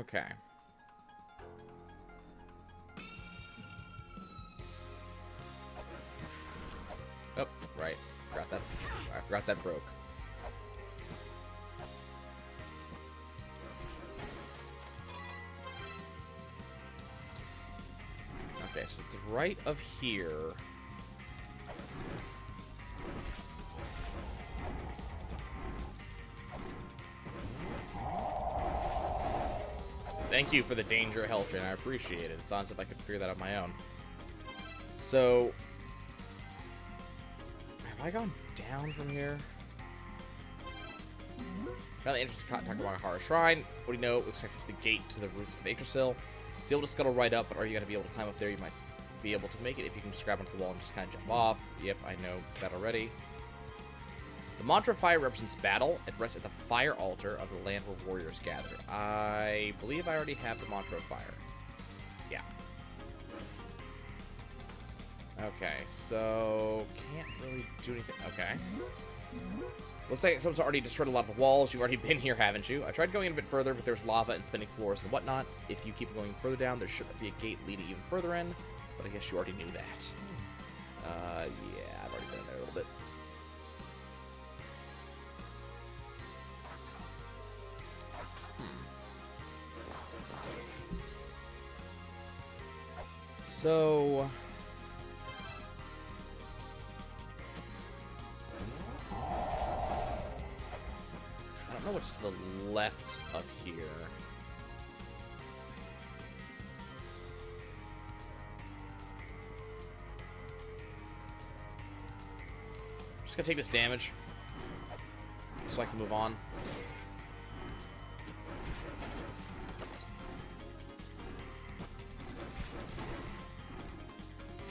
Okay. Oh, right. I forgot that broke. Okay, so it's right of here. Thank you for the danger health drain. I appreciate it. It's not as if I could figure that out on my own. So... have I gone down from here? Found the entrance to Takamagahara Shrine. What do you know? It looks like it's the gate to the roots of Aetracill. It's able to scuttle right up, but are you going to be able to climb up there? You might be able to make it if you can just grab onto the wall and just kind of jump off. Yep, I know that already. The Mantra of Fire represents battle. It rests at the fire altar of the land where warriors gather. I believe I already have the Mantra of Fire. Yeah. Okay, so... can't really do anything. Okay. Looks like someone's already destroyed a lot of the walls. You've already been here, haven't you? I tried going in a bit further, but there's lava and spinning floors and whatnot. If you keep going further down, there should be a gate leading even further in. But I guess you already knew that. Yeah, I've already been in there a little bit. So... I don't know what's to the left of here. I'm just gonna take this damage so I can move on.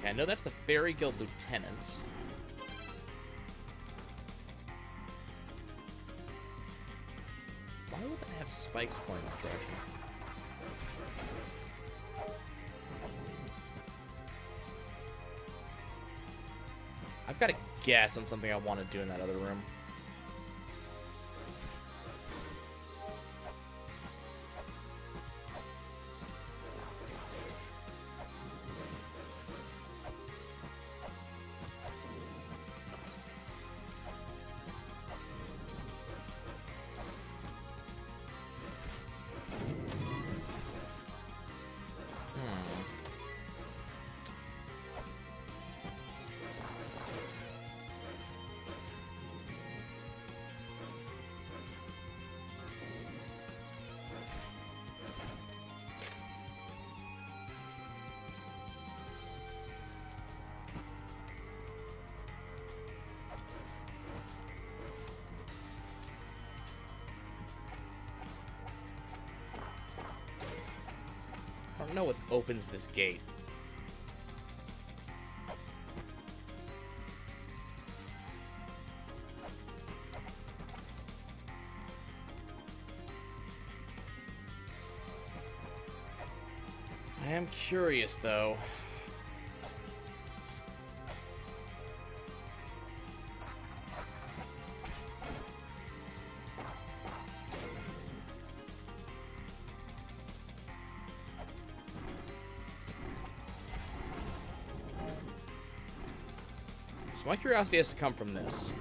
I know that's the Fairy Guild Lieutenant. Why would that have spikes pointing that direction? I've got a guess on something I want to do in that other room. I don't know what opens this gate. I am curious, though. My curiosity has to come from this.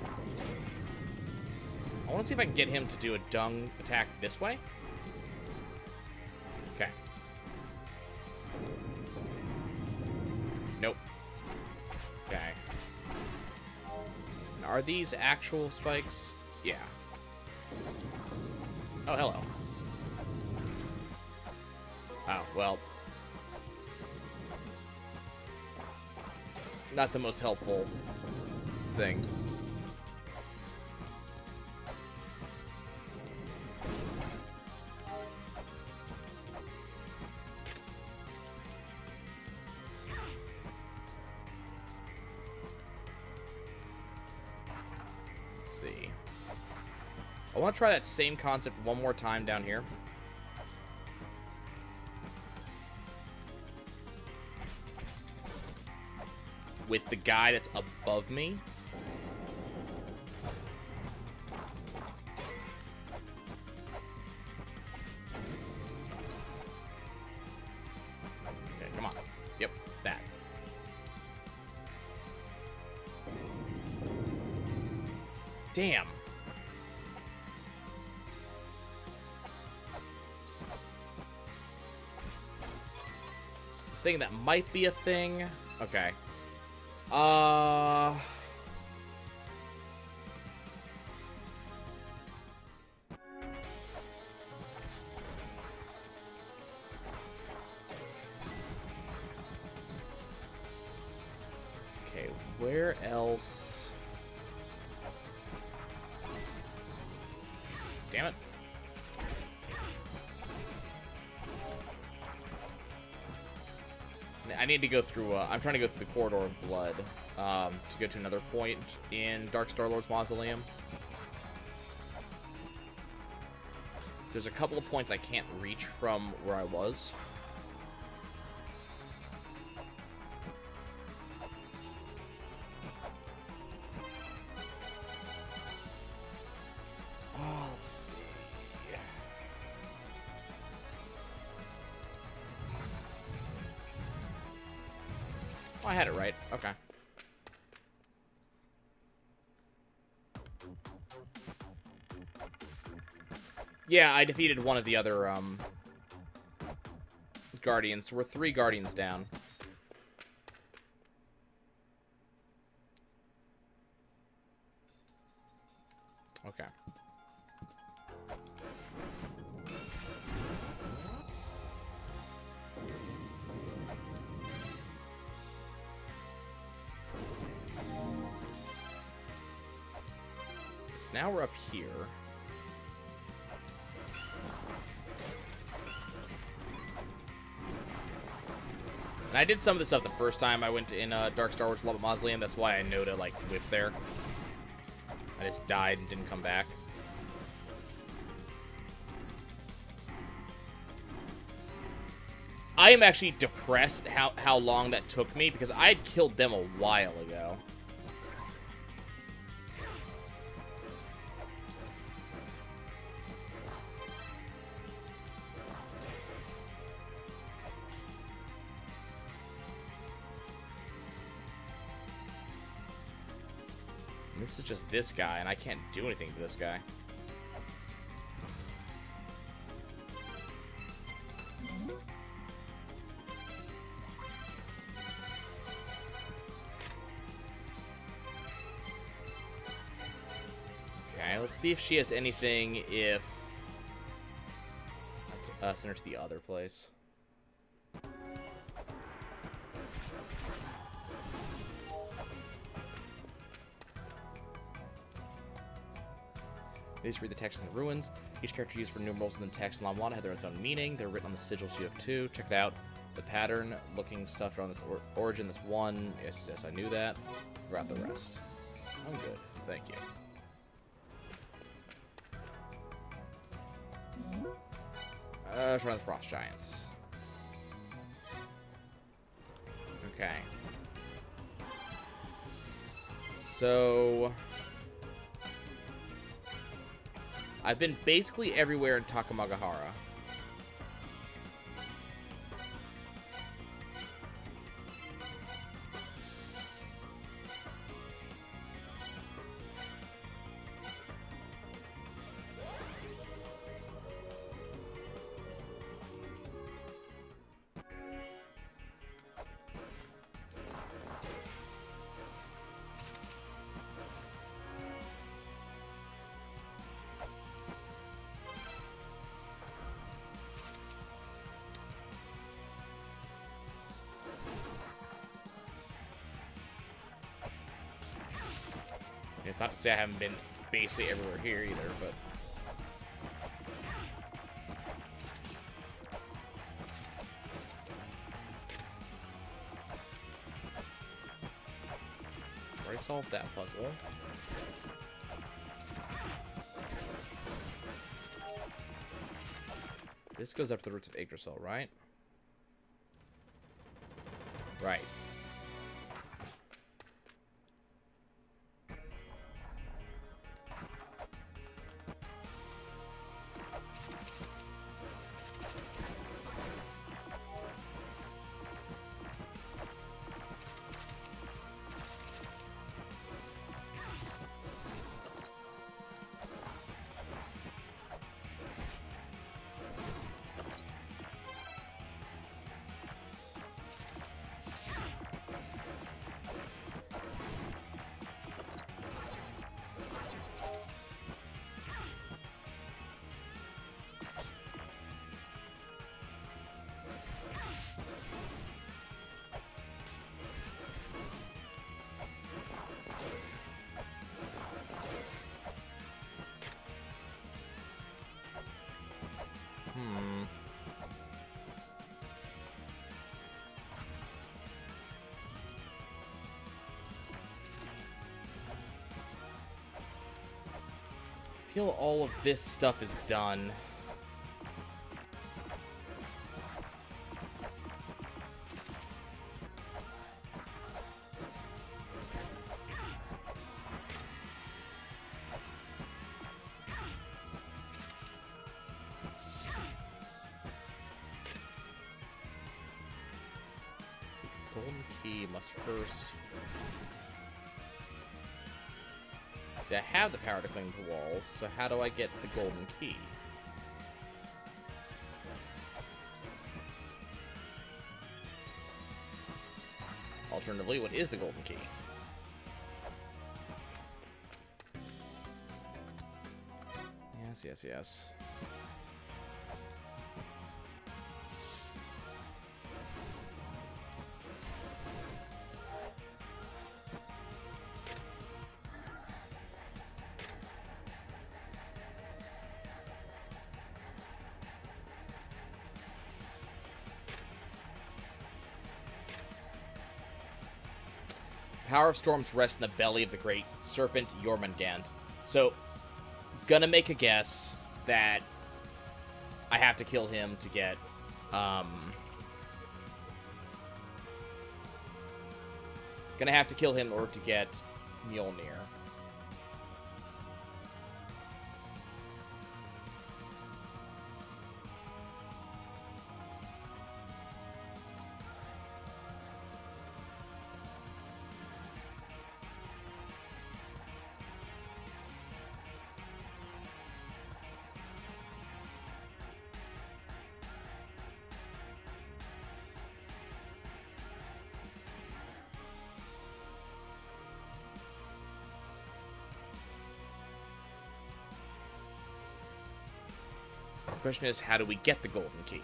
I want to see if I can get him to do a dung attack this way. Okay. Nope. Okay. Now, are these actual spikes? Yeah. Oh, hello. Oh, well. Not the most helpful thing. Let's see. I want to try that same concept one more time down here. With the guy that's above me. Damn. I was thinking that might be a thing. Okay. Okay, where else? Damn it. I need to go through, I'm trying to go through the Corridor of Blood, to go to another point in Dark Star Lord's Mausoleum. There's a couple of points I can't reach from where I was. I had it right. Okay. Yeah, I defeated one of the other guardians. We're three guardians down. Okay. Now we're up here. And I did some of this stuff the first time I went in Dark Star Lord's Mausoleum. That's why I know to, like, whip there. I just died and didn't come back. I am actually depressed how long that took me, because I had killed them a while ago. This is just this guy, and I can't do anything to this guy. Okay, let's see if she has anything if... send her to the other place. These read the text in the ruins. Each character used for numerals in the text in Lamwana had their own meaning. They're written on the sigils you have two. Check it out. The pattern, looking stuff around this origin, this one. Yes, yes, I knew that. Grab the rest. I'm good. Thank you. Shrine of the Frost Giants. Okay. So... I've been basically everywhere in Takamagahara. It's not to say I haven't been basically everywhere here either, but... I already solved that puzzle. This goes up to the roots of Yggdrasil, right? Right. until all of this stuff is done. I have the power to cling to walls, so how do I get the golden key? Alternatively, what is the golden key? Yes, yes, yes. Power of storms rests in the belly of the great serpent Jormungand. So, gonna make a guess that I have to kill him to get, gonna have to kill him in order to get Mjolnir. The question is, how do we get the golden key?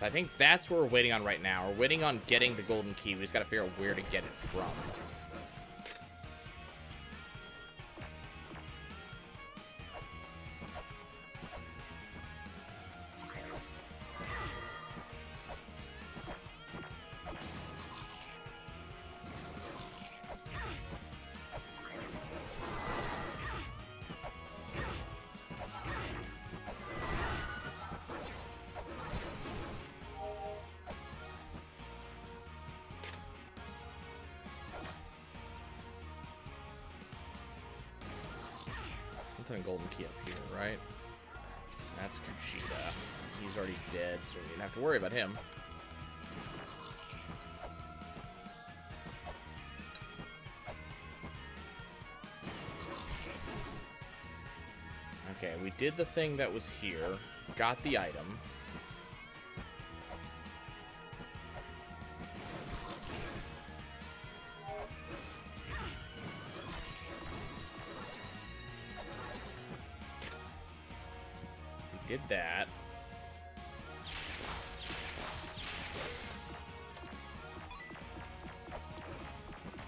So I think that's what we're waiting on right now. We're waiting on getting the golden key. We just gotta figure out where to get it from. Golden key up here, right? That's Kuchida. He's already dead, so we didn't have to worry about him. Okay, we did the thing that was here. Got the item. Did that.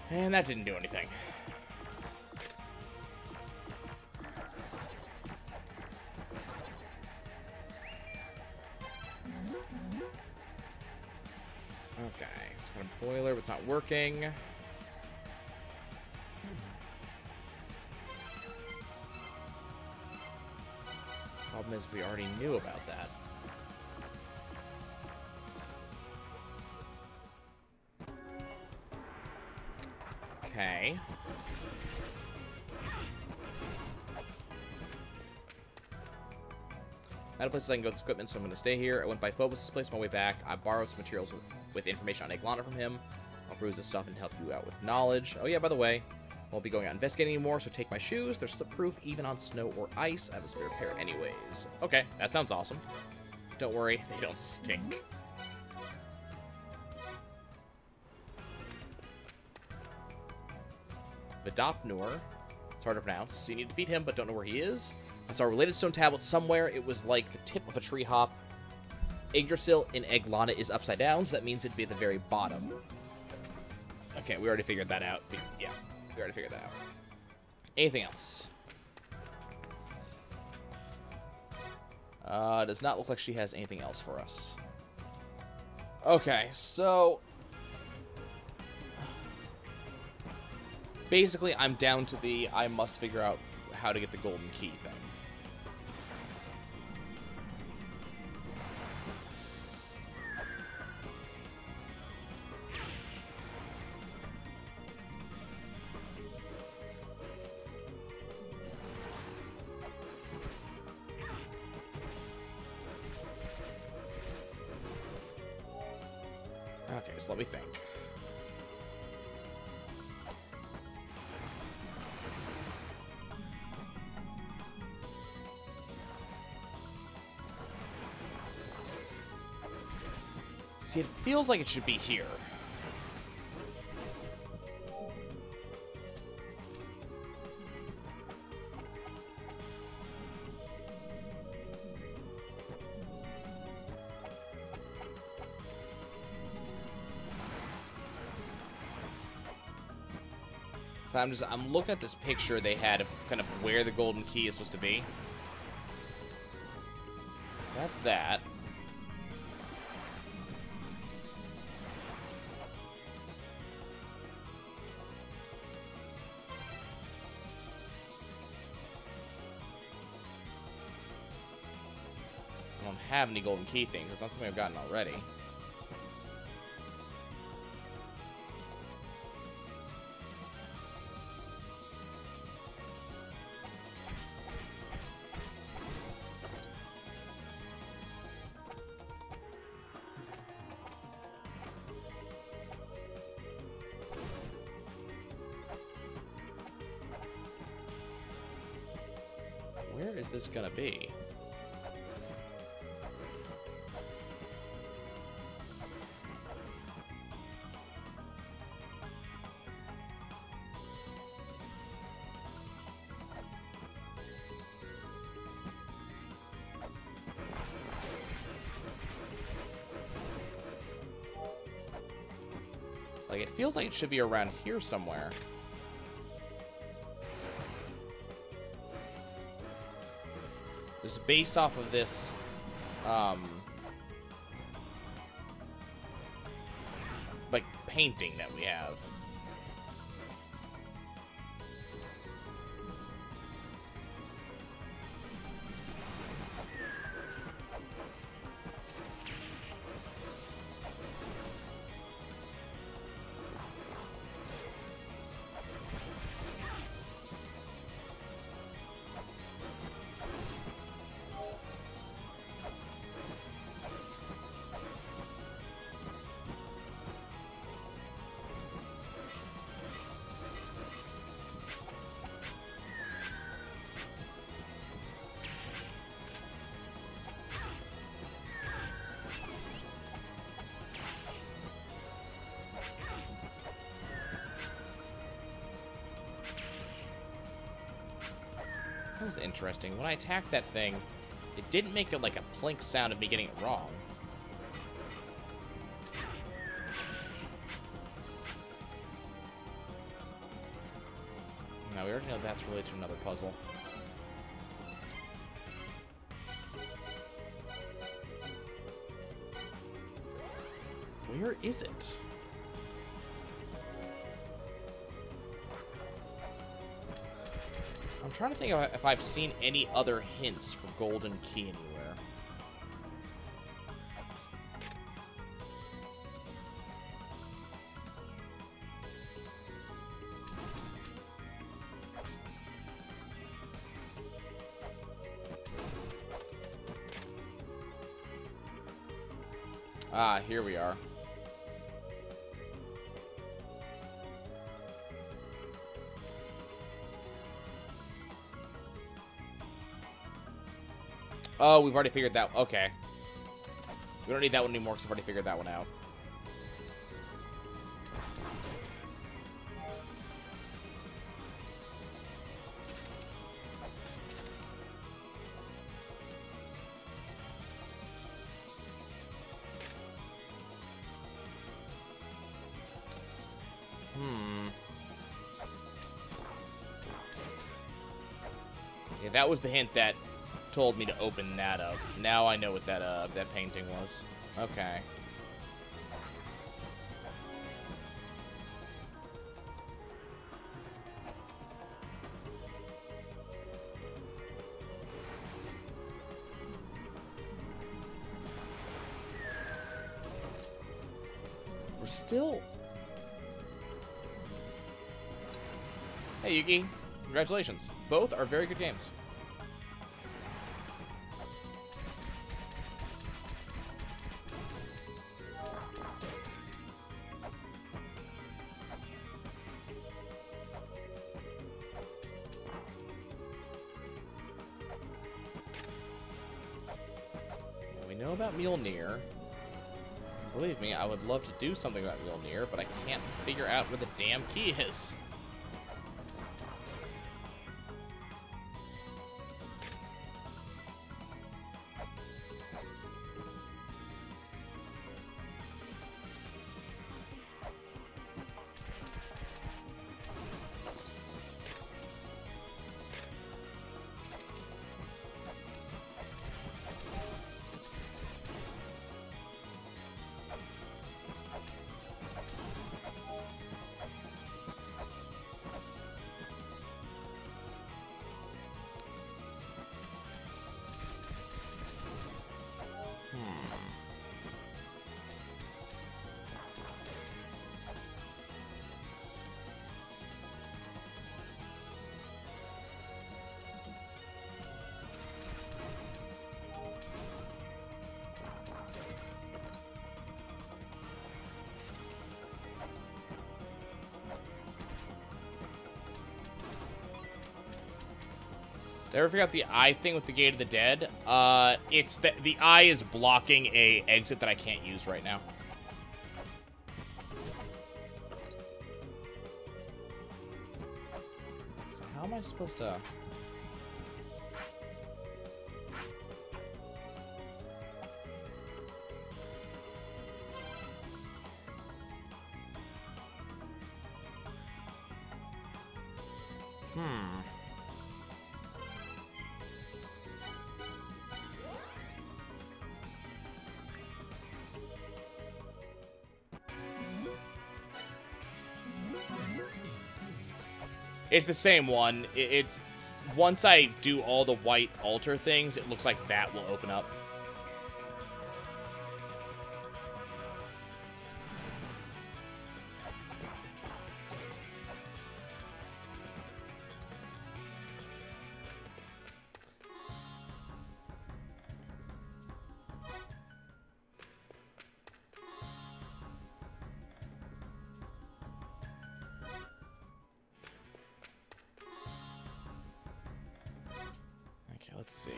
And that didn't do anything. Okay, it's got a boiler, but it's not working. As we already knew about that. Okay. Out of places I can go with this equipment, so I'm going to stay here. I went by Phobos' place on my way back. I borrowed some materials with information on Eg-Lana from him. I'll peruse this stuff and help you out with knowledge. Oh yeah, by the way, won't be going out investigating anymore, so take my shoes. They're slip-proof even on snow or ice. I have a spare pair anyways. Okay, that sounds awesome. Don't worry, they don't stink. The Dopnor. It's hard to pronounce, so you need to defeat him, but don't know where he is. I saw a related stone tablet somewhere. It was like the tip of a tree hop. Yggdrasil in Eg-Lana is upside down, so that means it'd be at the very bottom. Okay, we already figured that out. Yeah. We already figured that out. Anything else? Does not look like she has anything else for us. Okay, so basically I'm down to the I must figure out how to get the golden key thing. Let me think. See, it feels like it should be here. I'm looking at this picture they had of kind of where the golden key is supposed to be. So that's that. I don't have any golden key things. It's not something I've gotten already. This gonna be? Like, it feels like it should be around here somewhere. Just based off of this, like, painting that we have. That was interesting. When I attacked that thing, it didn't make it like a plink sound of me getting it wrong. Now we already know that's related to another puzzle. Where is it? I'm trying to think if I've seen any other hints for golden key anywhere. Ah, here we are. Oh, we've already figured that. Okay. We don't need that one anymore because I've already figured that one out. Okay, that was the hint that told me to open that up. Now I know what that that painting was. Okay. We're still. Hey, Yugi. Congratulations. Both are very good games. We know about Mjolnir. Believe me, I would love to do something about Mjolnir, but I can't figure out where the damn key is. Did I ever figure out the eye thing with the Gate of the Dead? It's that the eye is blocking a exit that I can't use right now. So how am I supposed to... It's the same one. It's once I do all the white altar things, it looks like that will open up. Let's see.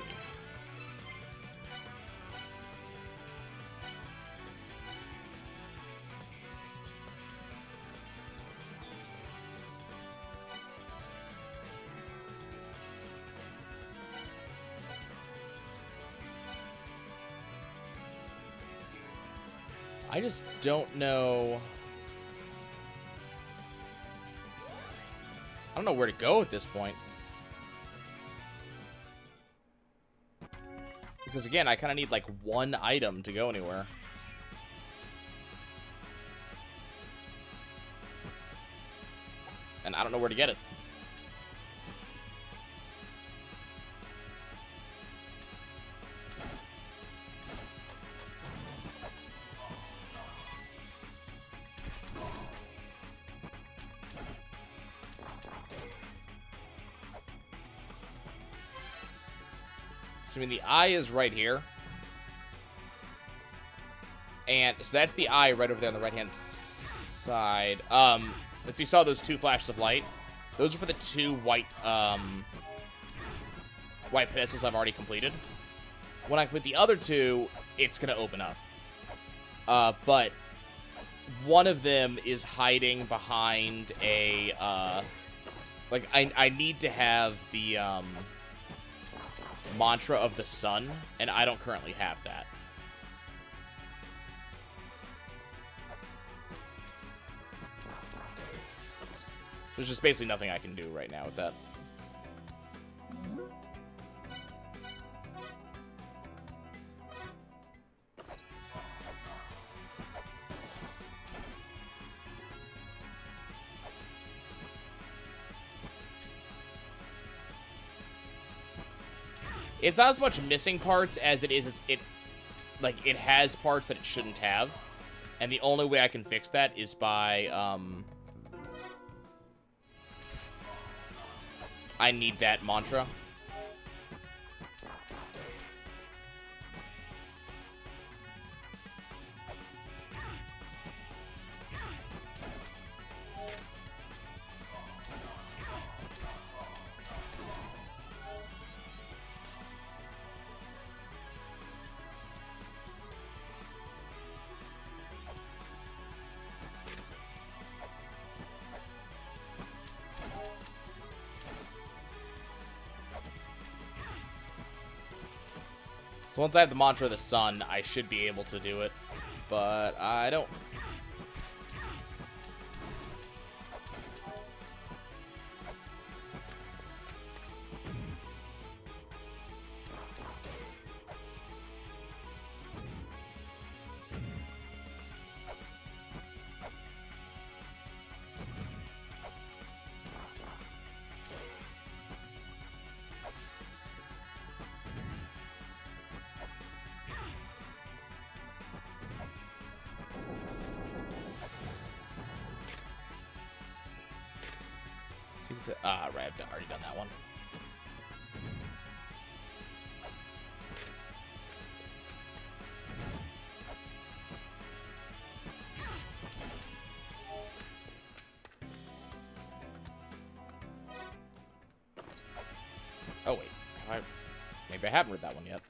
I just don't know. I don't know where to go at this point. Because again, I kind of need like one item to go anywhere. And I don't know where to get it. I mean, the eye is right here. And so that's the eye right over there on the right-hand side. Let's see, you saw those two flashes of light. Those are for the two white pedestals I've already completed. When I complete the other two, it's going to open up. But one of them is hiding behind a... like, I need to have the... Mantra of the Sun, and I don't currently have that. So there's just basically nothing I can do right now with that. It's not as much missing parts as it is it has parts that it shouldn't have, and the only way I can fix that is by I need that mantra. So once I have the Mantra of the Sun, I should be able to do it, but I don't. Ah, right, I've already done that one. Oh, wait. Maybe I haven't read that one yet.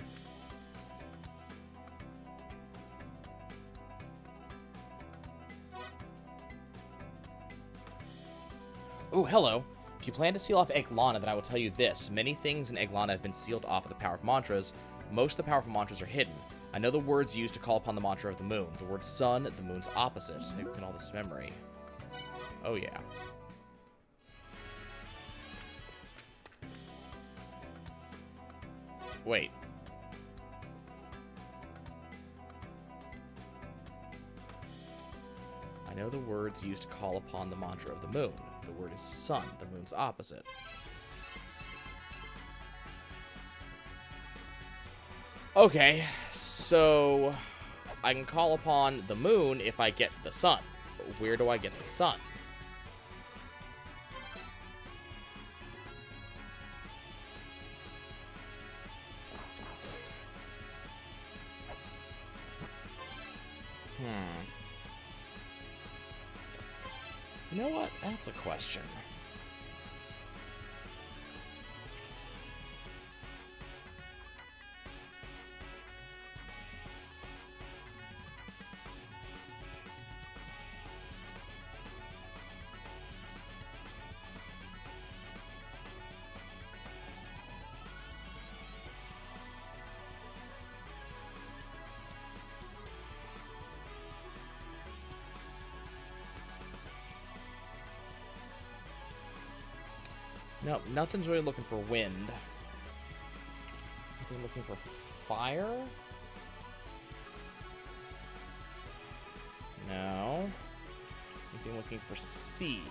Oh, hello. If you plan to seal off Eg-Lana, then I will tell you this. Many things in Eg-Lana have been sealed off with the power of mantras. Most of the powerful mantras are hidden. I know the words used to call upon the mantra of the moon. The word sun, the moon's opposite. Maybe we can all this memory. Oh, yeah. Wait. I know the words used to call upon the mantra of the moon. The word is sun, the moon's opposite. Okay, so I can call upon the moon if I get the sun. But where do I get the sun? You know what? That's a question. No, nothing's really looking for wind. Nothing looking for fire? No. Nothing looking for sea.